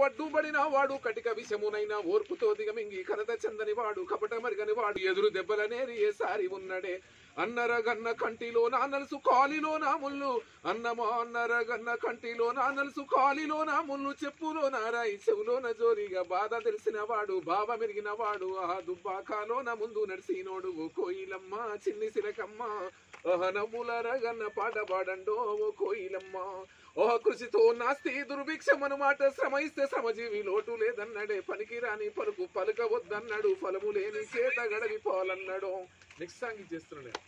వడ్డుబడిన వాడు కటిక విషమునైనా ఓర్పుతో దిగమింగి కరత చందని వాడు కపట మరిగని వాడు ఎదురు దెబ్బలనేరి ఏసారి ఉన్నడే అన్నరగన్న కంటిలో నా నలుసు కాలిలో నా ముళ్ళు అన్నమా అన్నరగన్న కంటిలో నా నలుసు కాలిలో నా ముళ్ళు చెప్పులో నారాయి చెవులోన జోరిగా బాధ తెలిసిన వాడు బావ మెరిగిన వాడు ఆ దుబ్బాకాలోన ముందు నడిసినోడు కోయిలమ్మ చిన్ని సిలకమ్మ అహనముల రగన్న పాట పాడండో ఓ కోయిలమ్మ ఓహ కృషితో నాస్తి దుర్భిక్షమనమాట శ్రమయిస్తే శ్రమజీవి లోటు లేదన్నాడే పనికిరాని పలుకు పలుక వద్దన్నాడు ఫలము లేని చేత గడవిపోవాలన్నాడు నెక్స్ట్ సాంగ్ చేస్తున్నాడు.